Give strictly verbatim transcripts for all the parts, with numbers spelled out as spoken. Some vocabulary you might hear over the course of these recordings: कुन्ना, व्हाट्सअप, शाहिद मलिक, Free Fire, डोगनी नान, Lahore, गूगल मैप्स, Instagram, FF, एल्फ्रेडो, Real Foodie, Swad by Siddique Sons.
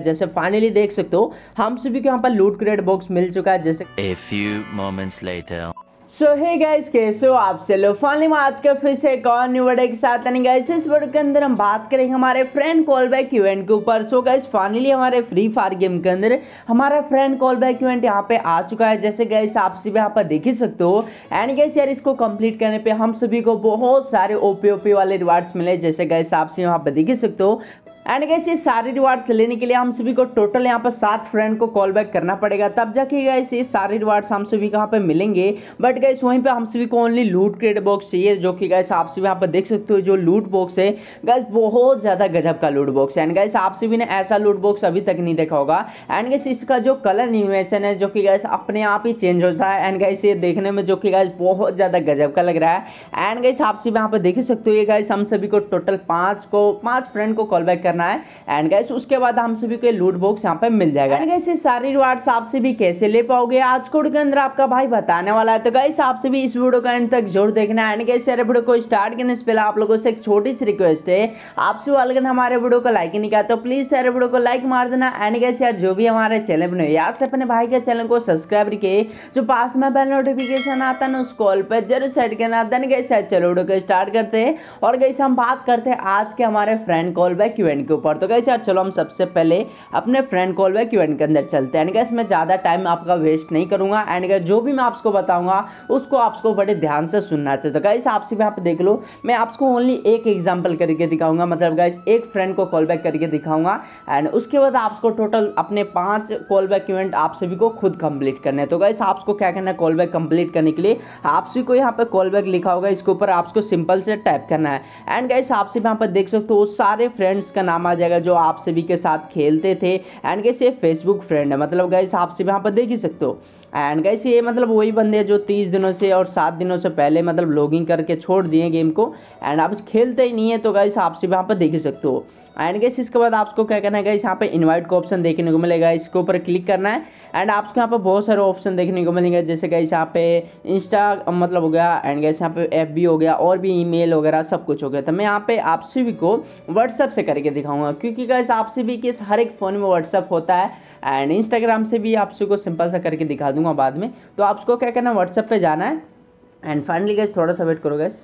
जैसे फाइनली देख सकते हो हम सभी को यहाँ पर लूट क्रेट बॉक्स मिल चुका है। जैसे A few moments later. So hey guys, कैसे हो आप? चलो फाइनली में आज का फिर से एक और न्यू वीडियो के साथ आने गाइस। इस वीडियो के अंदर हम बात करेंगे हमारे फ्रेंड कॉलबैक इवेंट के ऊपर। सो गाइस फाइनली हमारे फ्री फायर गेम के अंदर हमारा फ्रेंड कॉलबैक इवेंट यहाँ पे आ चुका है। जैसे गाइस आप सभी यहाँ पर देख ही सकते हो। एंड गाइस यार इसको कंप्लीट करने पे हम सभी को बहुत सारे ओपी ओपी वाले रिवार्ड्स मिले। जैसे गाइस आप सभी यहाँ पर देख ही सकते हो। एंड गाइस ये सारे रिवार्ड्स लेने के लिए हम सभी को टोटल यहाँ पर सात फ्रेंड को कॉल बैक करना पड़ेगा, तब जाके गाइस ये सारे रिवार्ड्स हम सभी यहाँ पे मिलेंगे। बट गाइस वहीं पे हम सभी को ओनली लूट क्रेट बॉक्स चाहिए, जो कि गाइस आप सभी यहाँ पर देख सकते हो। जो लूट बॉक्स है गाइस बहुत ज़्यादा गजब का लूट बॉक्स है। एंड गाइस आप सभी ने ऐसा लूट बॉक्स अभी तक नहीं देखा होगा। एंड गाइस इसका जो कलर एनिमेशन है जो कि गाइस अपने आप ही चेंज होता है। एंड गाइस ये देखने में जो कि गाइस बहुत ज़्यादा गजब का लग रहा है। एंड गाइस आप सभी यहाँ पर देख सकते हो। ये गाइस हम सभी को टोटल पाँच को पाँच फ्रेंड को कॉल बैक करना है। एंड गाइस उसके बाद हम सभी को लूट बॉक्स यहाँ पे मिल जाएगा। एंड गाइस ये सारे रिवार्ड्स आप सभी कैसे ले पाओगे आज कोड के अंदर आपका भाई बताने वाला है। तो गाइस आप सभी इस वीडियो का एंड तक जरूर देखना। एंड गाइस यार वीडियो को स्टार्ट करने से पहले आप लोगों से एक छोटी सी रिक्वेस्ट है, आप सभी अगर हमारे वीडियो को लाइक नहीं किया तो प्लीज यार वीडियो को लाइक मार देना। एंड गाइस यार जो भी हमारे चैनल पर याद से अपने भाई के चैनल को सब्सक्राइब करके जो पास में बेल नोटिफिकेशन आता है ना उस कॉल पर जरूर सेट करना। देन गाइस चलो वीडियो को स्टार्ट करते हैं और गाइस हम बात करते हैं आज के हमारे फ्रेंड कॉल बैक इवेंट के ऊपर। तो गाइस यार चलो हम सबसे पहले अपने फ्रेंड कॉल बैक इवेंट के अंदर चलते हैं। एंड गाइस मैं ज्यादा टाइम आपका वेस्ट नहीं करूंगा। एंड गाइस जो भी मैं आपको बताऊंगा उसको आपको बड़े ध्यान से सुनना चाहिए। तो गाइस आप सिर्फ यहाँ पे देख लो, मैं आपको ओनली एक एग्जांपल करके दिखाऊंगा, मतलब गाइस एक फ्रेंड को कॉल बैक करके दिखाऊंगा। एंड उसके बाद आपको टोटल अपने पांच कॉल बैक इवेंट आप सभी को खुद कंप्लीट करने हैं। तो गाइस आपको क्या करना है, कॉल बैक कंप्लीट करने के लिए आप सभी को यहाँ पे कॉल बैक लिखा होगा, इसके ऊपर आपको सिंपल से टाइप करना है। एंड गाइस आप सिर्फ यहाँ पर देख सकते हो सारे फ्रेंड्स का नाम आ जाएगा जो आप सभी के साथ खेलते थे। एंड गाइस ये फेसबुक फ्रेंड है, मतलब गाइस आप सभी यहाँ पर देख ही सकते हो। एंड गाइस ये मतलब वही बंदे हैं जो तीस दिनों से और सात दिनों से पहले मतलब लॉगिंग करके छोड़ दिए गेम को एंड आप खेलते ही नहीं है। तो गाइस आप सिर्फ यहाँ पर देख ही सकते हो। एंड गाइस इसके बाद आपको क्या करना है, गाइस यहाँ पे इनवाइट का ऑप्शन देखने को मिलेगा, इसके ऊपर क्लिक करना है। एंड आपको यहाँ पर बहुत सारे ऑप्शन देखने को मिलेंगे, जैसे गाइस यहाँ पे इंस्टा मतलब हो गया, एंड गाइस यहाँ पे एफ बी हो गया और भी ईमेल वगैरह सब कुछ हो गया। तो मैं यहाँ पे आप सभी को व्हाट्सअप से करके दिखाऊंगा, क्योंकि गाइस आप सभी के हर एक फ़ोन में व्हाट्सअप होता है। एंड इंस्टाग्राम से भी आप सभी को सिंपल सा करके दिखा दूंगा बाद में। तो आपको क्या करना है, व्हाट्सअप पे जाना है। एंड फाइनली गाइस थोड़ा सा वेट करो गाइस।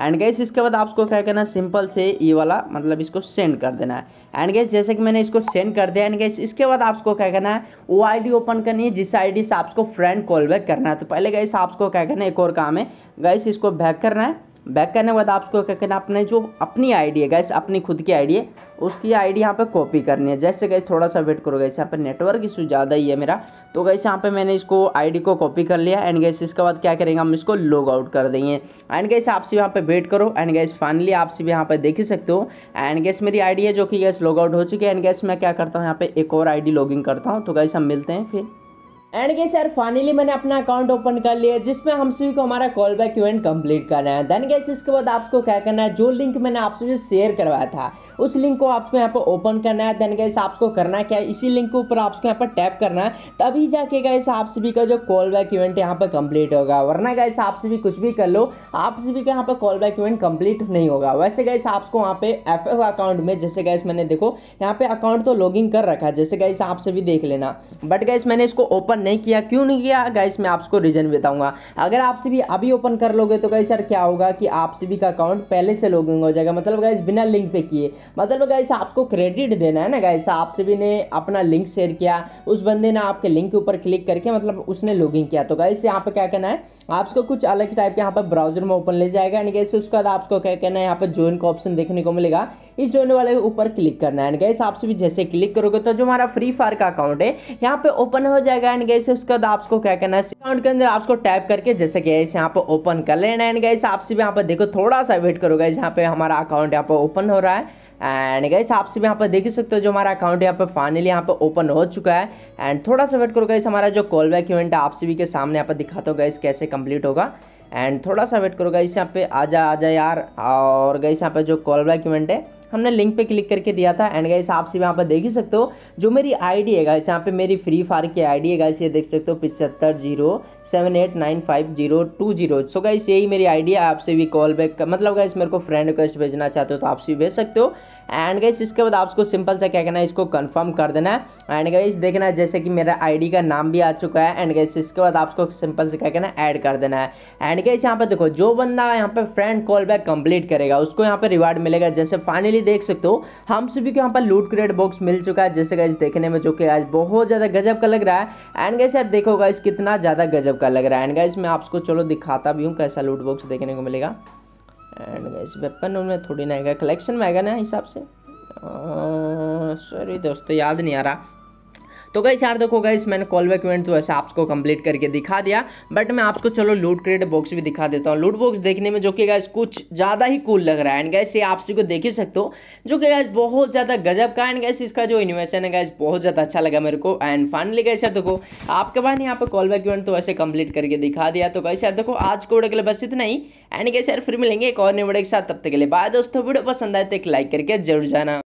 एंड गाइस इसके बाद आपको क्या करना है, सिंपल से ये वाला मतलब इसको सेंड कर देना है। एंड गाइस जैसे कि मैंने इसको सेंड कर दिया। एंड गाइस इसके बाद आपको क्या करना है, वो आईडी ओपन करनी है जिस आईडी से आपको फ्रेंड कॉल बैक करना है। तो पहले गाइस आपको क्या करना है, एक और काम है गाइस, इसको बैक करना है। बैक करने के बाद आपको क्या करना है, अपने जो अपनी आईडी है गाइस, अपनी खुद की आईडी है, उसकी आईडी यहाँ पे कॉपी करनी है। जैसे गाइस थोड़ा सा वेट करो गाइस, यहाँ पे नेटवर्क इशू ज़्यादा ही है मेरा। तो गाइस यहाँ पे मैंने इसको आईडी को कॉपी कर लिया। एंड गाइस इसके बाद क्या करेंगे, हम इसको लॉग आउट कर देंगे। एंड गाइस आप सभी यहाँ पे वेट करो। एंड गाइस फाइनली आप सभी यहाँ पे देख ही सकते हो। एंड गाइस मेरी आईडी है जो कि गाइस लॉग आउट हो चुकी है। एंड गाइस मैं क्या करता हूँ, यहाँ पे एक और आईडी लॉगिन करता हूँ। तो गाइस हम मिलते हैं फिर। एंड गाइस यार फाइनली मैंने अपना अकाउंट ओपन कर लिया जिसमें हम सभी को हमारा कॉल बैक इवेंट कंप्लीट करना है। देन गाइस इसके बाद आपको क्या करना है, जो लिंक मैंने आप सभी शेयर करवाया था उस लिंक को आपको यहाँ पर ओपन करना है। देन गाइस आपको करना क्या है, इसी लिंक के ऊपर आपको यहाँ पर टैप करना है, तभी जाके गाइस आप सभी का जो कॉल बैक इवेंट यहाँ पर कंप्लीट होगा। वरना गाइस आप सभी कुछ भी कर लो, आप सभी का यहाँ पर कॉल बैक इवेंट कंप्लीट नहीं होगा। वैसे गाइस आपको वहाँ पे एफ एफ अकाउंट में, जैसे गाइस मैंने देखो यहाँ पे अकाउंट तो लॉग इन कर रखा है, जैसे गाइस आप सभी देख लेना। बट गाइस मैंने इसको ओपन नहीं किया, क्यों नहीं किया गाइस मैं आपको रीजन बताऊंगा। अगर आप सभी अभी ओपन कर लोगे तो गाइस यार क्या होगा कि आप सभी का अकाउंट पहले से लॉगिन हो जाएगा, मतलब गाइस बिना लिंक पे किए। मतलब गाइस आपको क्रेडिट देना है ना गाइस, आप सभी ने अपना लिंक शेयर किया, उस बंदे ने आपके लिंक के ऊपर क्लिक करके मतलब उसने लॉगिन किया। तो गाइस यहाँ पे क्या करना है, आपको कुछ अलग टाइप के यहाँ पर ब्राउजर में ओपन ले जाएगा। एंड गाइस उसके बाद आपको क्या करना है, यहाँ पर ज्वाइन का ऑप्शन देखने को मिलेगा, इस ज्वाइन वाले ऊपर क्लिक करना है। एंड गाइस आप सभी जैसे क्लिक करोगे तो जो हमारा फ्री फायर का अकाउंट है यहाँ पे ओपन हो जाएगा। एंड गाइस उसके बाद आपको क्या करना है, अकाउंट के अंदर आपको टाइप करके जैसे कि यहाँ पे ओपन कर लेना। एंड गाइस आप सभी यहाँ पर देखो, थोड़ा सा वेट करो गाइस, यहाँ पे हमारा अकाउंट यहाँ पर ओपन हो रहा है। एंड गाइस आप सभी यहाँ पर देख ही सकते हो जो हमारा अकाउंट यहाँ पर फाइनली यहाँ पर ओपन हो चुका है। एंड थोड़ा सा वेट करो गाइस, हमारा जो कॉल बैक इवेंट है आप सभी के सामने यहाँ पर दिखाता हूँ गाइस कैसे कंप्लीट होगा। एंड थोड़ा सा वेट करो गाइस, यहाँ पे आजा आजा यार। और गाइस यहाँ पे जो कॉल बैक इवेंट है हमने लिंक पे क्लिक करके दिया था। एंड गाइस आप सब यहाँ पर देख ही सकते हो जो मेरी आईडी है गाइस, यहाँ पे मेरी फ्री फायर की आईडी है गाइस, ये देख सकते हो पचहत्तर zero seven eight nine five zero two zero. So guys यही मेरी आईडी है, आपसे भी कॉल बैक मतलब गाइस मेरे को फ्रेंड रिक्वेस्ट भेजना चाहते हो तो आपसे भेज सकते हो। एंड गाइस इसके बाद आपको सिंपल सा क्या करना है, इसको कंफर्म कर देना है। एंड गाइस देखना है जैसे कि मेरा आईडी का नाम भी आ चुका है। एंड गाइस इसके बाद आपको सिंपल से क्या करना है, ऐड कर देना है। एंड गाइस यहाँ पे देखो जो बंदा यहाँ पे फ्रेंड कॉल बैक कंप्लीट करेगा उसको यहाँ पे रिवार्ड मिलेगा। जैसे फाइनली देख सकते हो हम सभी को यहाँ पर लूट क्रेट बॉक्स मिल चुका है, जैसे गाइस देखने में जो कि आज बहुत ज्यादा गजब का लग रहा है। एंड गाइस यार देखो गाइस कितना ज्यादा गजब का लग रहा है। एंड गाइस मैं आपको चलो दिखाता भी हूँ कैसा लूट बॉक्स देखने को मिलेगा। एंड गाइस वेपन उनमें थोड़ी ना आएगा, कलेक्शन में आएगा ना हिसाब से, सॉरी दोस्तों याद नहीं आ रहा। तो गाइस यार देखो गाइस मैंने कॉल बैक इवेंट तो ऐसा आपको कंप्लीट करके दिखा दिया, बट मैं आपको चलो लूट क्रेट बॉक्स भी दिखा देता हूँ। लूट बॉक्स देखने में जो कि गाइस कुछ ज़्यादा ही कूल लग रहा है। एंड गाइस ये आप सभी को देख ही सकते हो जो कि गाइस बहुत ज़्यादा गजब का। एंड गाइस इसका जो एनिमेशन है गाइस बहुत ज़्यादा अच्छा लगा मेरे को। एंड फाइनली गाइस यार देखो आपके बाद यहाँ पर कॉल बैक इवेंट तो ऐसे कंप्लीट करके दिखा दिया। तो गाइस यार देखो आज को वीडियो के लिए बस इतना ही। एंड गाइस यार फिर मिलेंगे एक और नए वीडियो के साथ, तब तक के लिए बाय दोस्तों। वीडियो पसंद आए तो एक लाइक करके जरूर जाना।